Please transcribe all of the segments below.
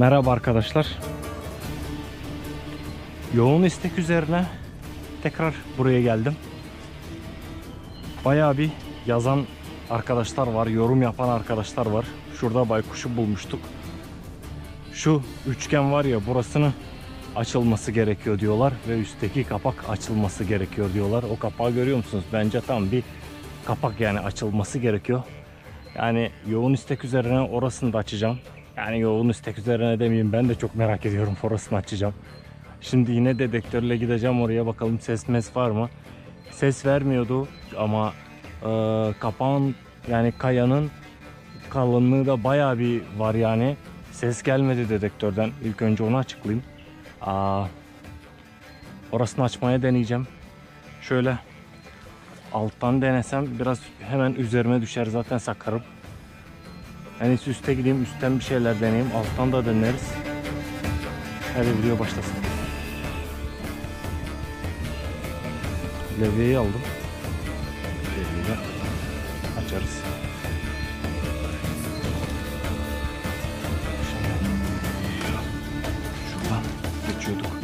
Merhaba arkadaşlar. Yoğun istek üzerine tekrar buraya geldim. Bayağı bir yazan arkadaşlar var, yorum yapan arkadaşlar var. Şurada baykuşu bulmuştuk. Şu üçgen var ya, burasını açılması gerekiyor diyorlar ve üstteki kapak açılması gerekiyor diyorlar. O kapağı görüyor musunuz? Bence tam bir kapak, yani açılması gerekiyor. Yani yoğun istek üzerine orasını da açacağım. Yani yoğun istek üzerine demeyeyim, ben de çok merak ediyorum, orasını açacağım. Şimdi yine dedektörle gideceğim oraya, bakalım ses mes var mı? Ses vermiyordu ama kapağın, yani kayanın kalınlığı da bayağı bir var yani. Ses gelmedi dedektörden. İlk önce onu açıklayayım. Orasını açmaya deneyeceğim. Şöyle alttan denesem biraz hemen üzerime düşer, zaten sakarım. En iyisi üste gideyim, üstten bir şeyler deneyeyim, alttan da deneriz. Hadi video başlasın. Levyeyi aldım. Levyeyi açarız. Şuradan geçiyorduk.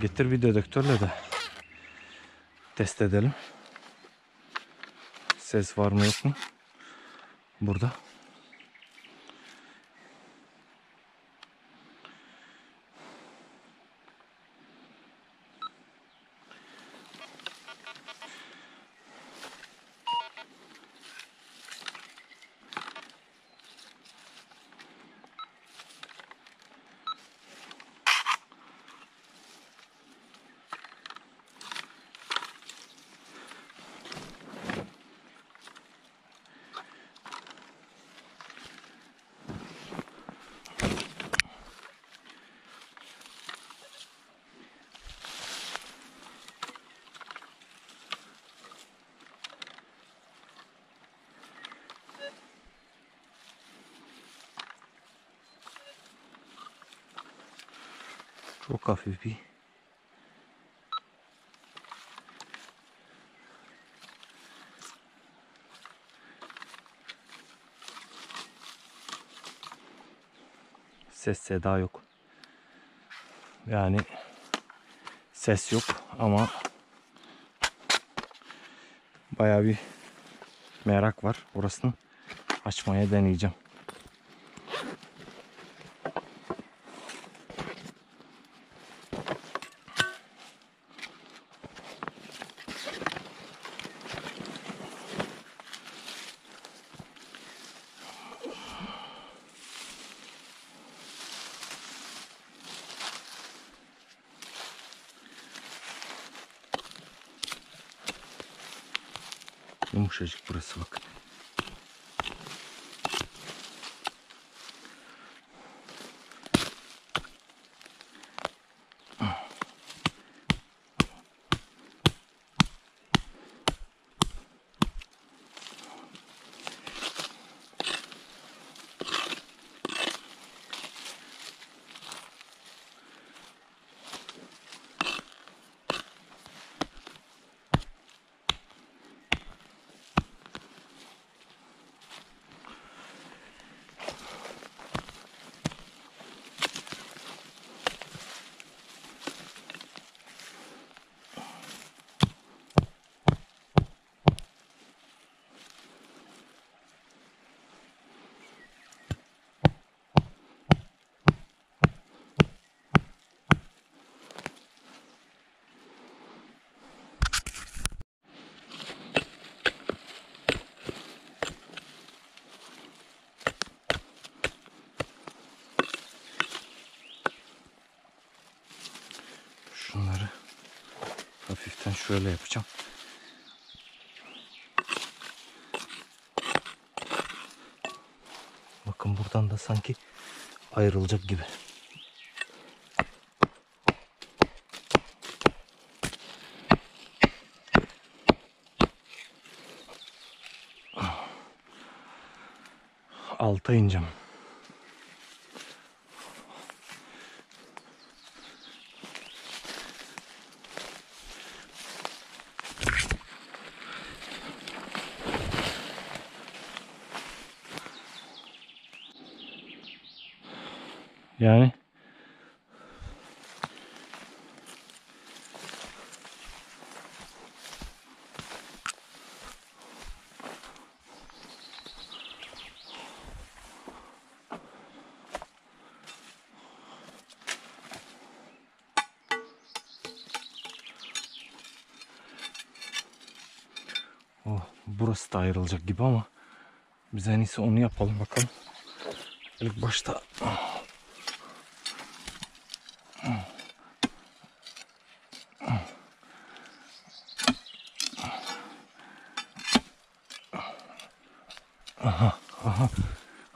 Getir bir dedektörle de test edelim. Ses var mı yok mu? Burada. Çok hafif bir ses, seda yok. Yani ses yok ama bayağı bir merak var. Orasını açmaya deneyeceğim. Yumuşacık burası, bak. Şunları hafiften şöyle yapacağım. Bakın buradan da sanki ayrılacak gibi. Alta ineceğim. Yani burası da ayrılacak gibi ama biz en iyisi onu yapalım bakalım. İlk başta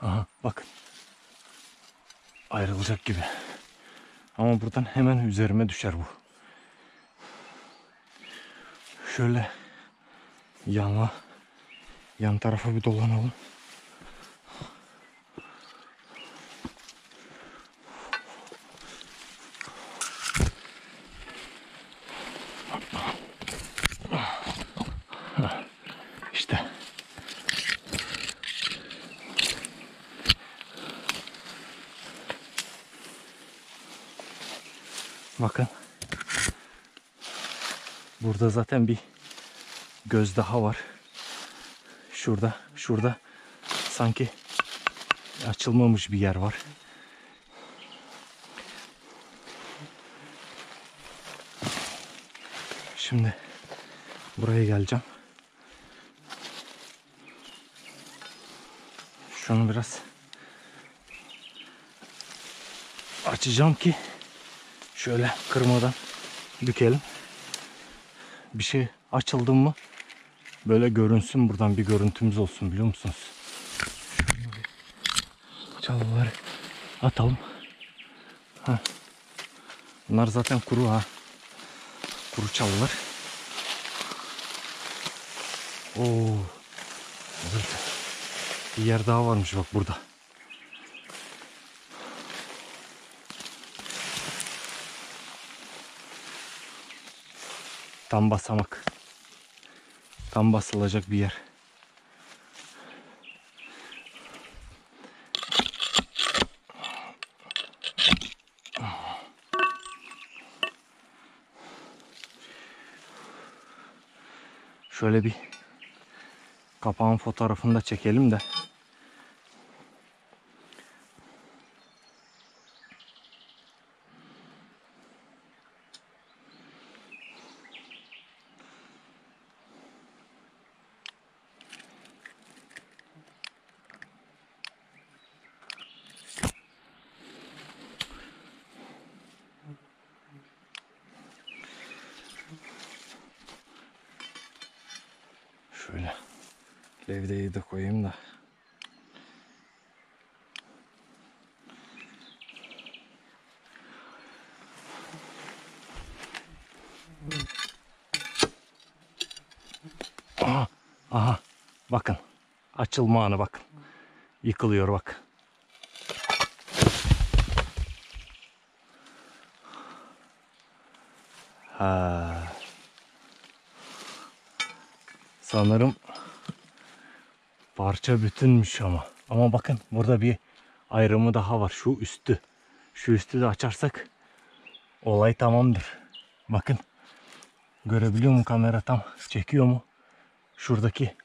aha bakın ayrılacak gibi ama buradan hemen üzerime düşer bu. Şöyle yan tarafa bir dolanalım. İşte. Bakın. Burada zaten bir göz daha var. Şurada sanki açılmamış bir yer var. Şimdi buraya geleceğim. Şunu biraz açacağım ki şöyle kırmadan bükelim. Bir şey açıldı mı? Böyle görünsün, buradan bir görüntümüz olsun, biliyor musunuz? Çalıları atalım. Ha. Bunlar zaten kuru ha. Kuru çalılar. Oo. Bir yer daha varmış bak burada. Tam basamak. Tam basılacak bir yer. Şöyle bir kapağın fotoğrafını da çekelim de. Şöyle levdeyi de koyayım da. Aha bakın. Açılma anı bakın. Yıkılıyor bak. Ha. Sanırım parça bütünmüş ama. Ama bakın burada bir ayrımı daha var. Şu üstü. Şu üstü de açarsak olay tamamdır. Bakın. Görebiliyor mu kamera, tam çekiyor mu? Şuradaki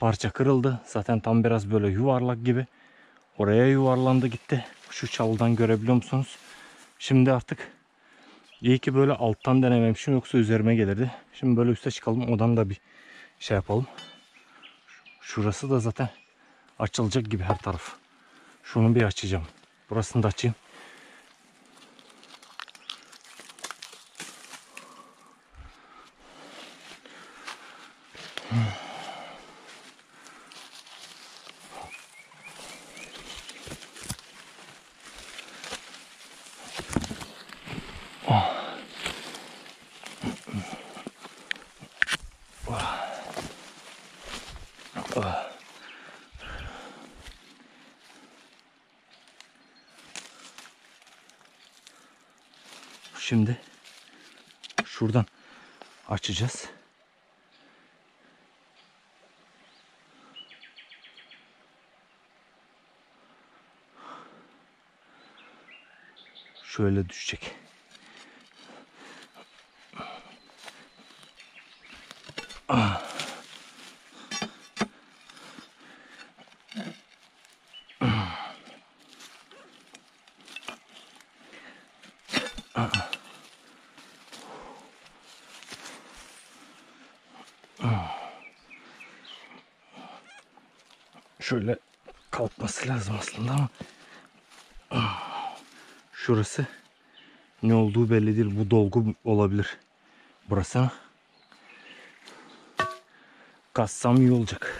parça kırıldı. Zaten tam biraz böyle yuvarlak gibi. Oraya yuvarlandı gitti. Şu çalıdan görebiliyor musunuz? Şimdi artık iyi ki böyle alttan denememişim. Yoksa üzerime gelirdi. Şimdi böyle üste çıkalım. Odan da bir şey yapalım. Şurası da zaten açılacak gibi her taraf. Şunu bir açacağım. Burasını da açayım. Şimdi şuradan açacağız. Şöyle düşecek. Şöyle kalkması lazım aslında ama şurası ne olduğu belli değil. Bu dolgu olabilir. Burası ama kassam iyi olacak.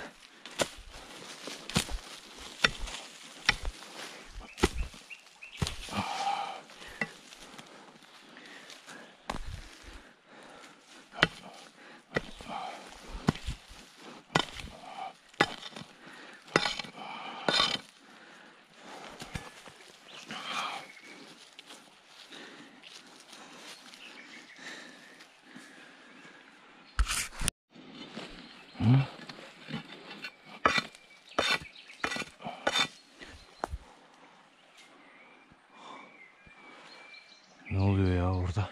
Ne oluyor ya orada?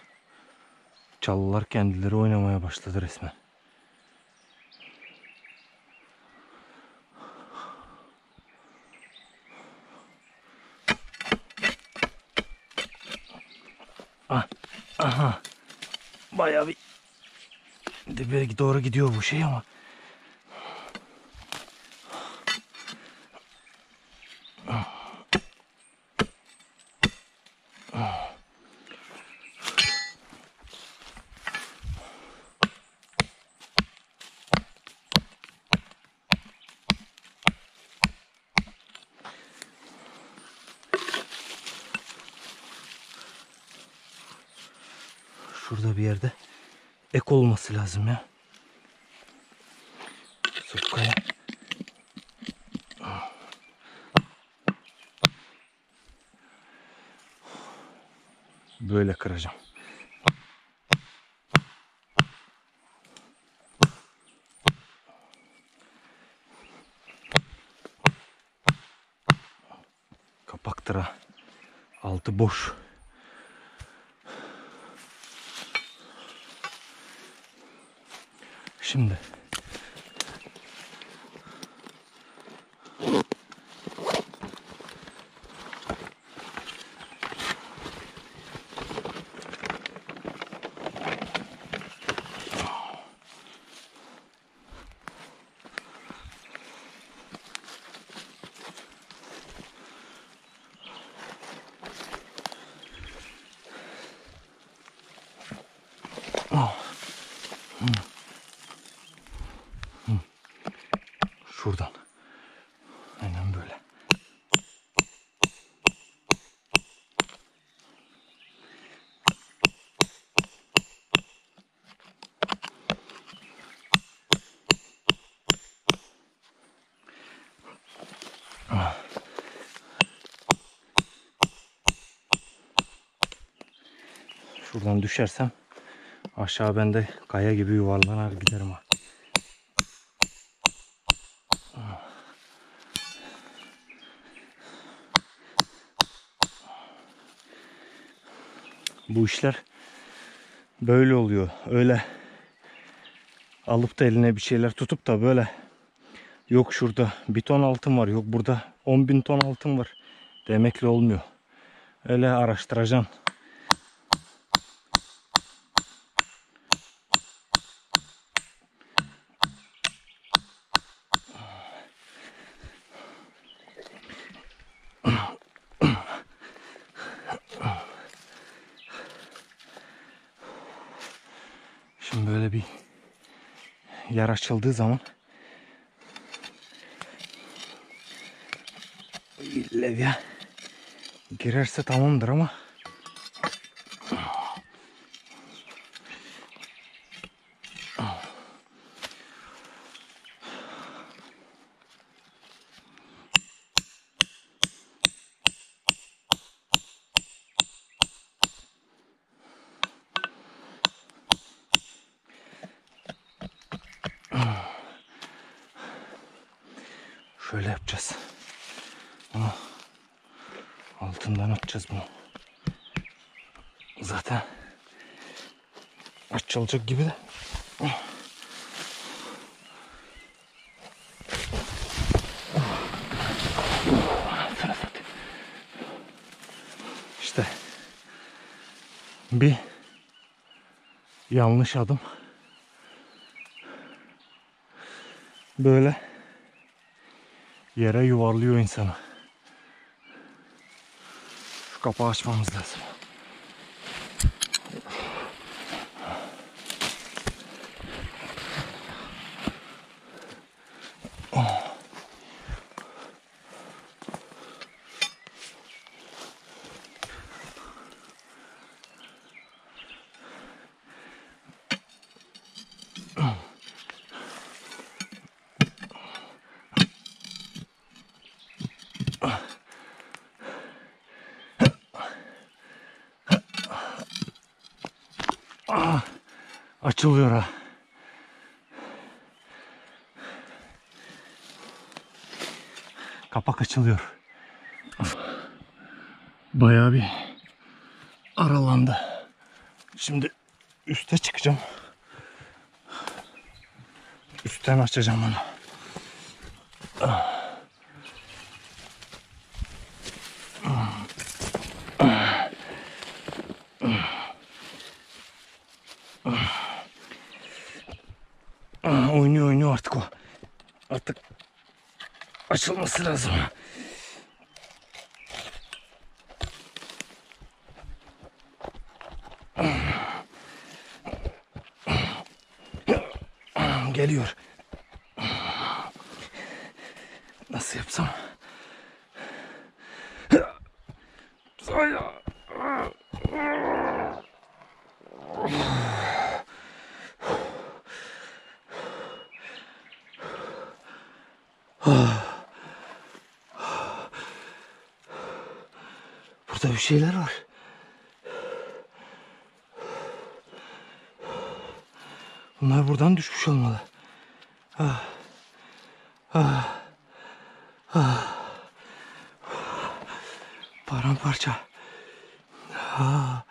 Çalılar kendileri oynamaya başladı resmen. Aha. Bayağı bir dibe doğru gidiyor bu şey ama. Şurada bir yerde ek olması lazım ya. Sokkaya. Böyle kıracağım. Kapaktır ha. Altı boş. Şimdi şuradan. Aynen böyle. Şuradan düşersem aşağı ben de kaya gibi yuvarlanar giderim ha. Bu işler böyle oluyor. Öyle alıp da eline bir şeyler tutup da böyle yok şurada bir ton altın var, yok burada 10.000 ton altın var demekle olmuyor. Öyle araştıracaksın. Şimdi böyle bir yer açıldığı zaman levye girerse tamamdır ama şöyle yapacağız. Bunu altından atacağız bunu. Zaten aç çalacak gibi de. İşte bir yanlış adım böyle yere yuvarlıyor insanı. Şu kapağı açmamız lazım. Açılıyor ha. Kapak açılıyor. Bayağı bir aralandı. Şimdi üste çıkacağım. Üstten açacağım onu. Oynuyor artık o. Artık açılması lazım. Geliyor. Nasıl yapsam? Burada bir şeyler var. Bunlar buradan düşmüş olmalı. Ah. Ah. Ah. Paramparça. Ah.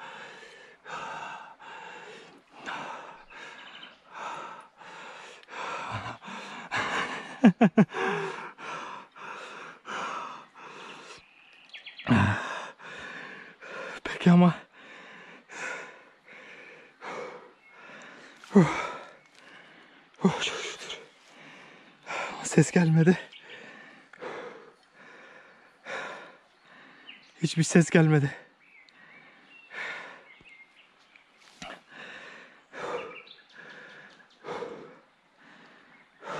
Peki ama çok şükür ses gelmedi. Hiçbir ses gelmedi.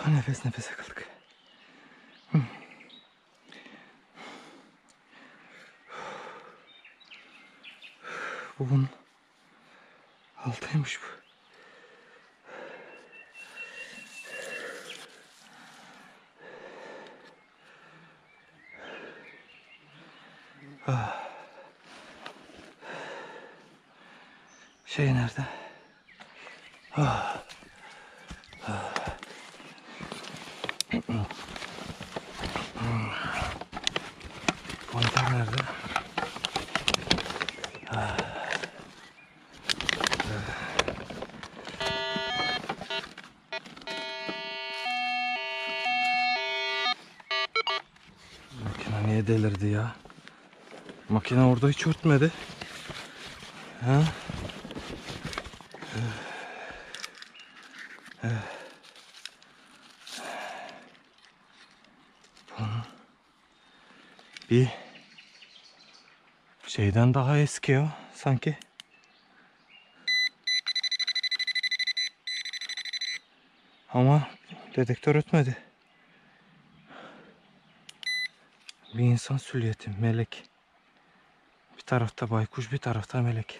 Nefes nefese kaldık. Bu bunun altıymış bu. Ah. Şey nerede? Ah. Ah. Konter nerede? Ah. Niye delirdi ya? Makine orada hiç örtmedi. Ha? Bir şeyden daha eski o sanki. Ama dedektör ötmedi. Bir insan silüeti, melek. Bir tarafta baykuş, bir tarafta melek.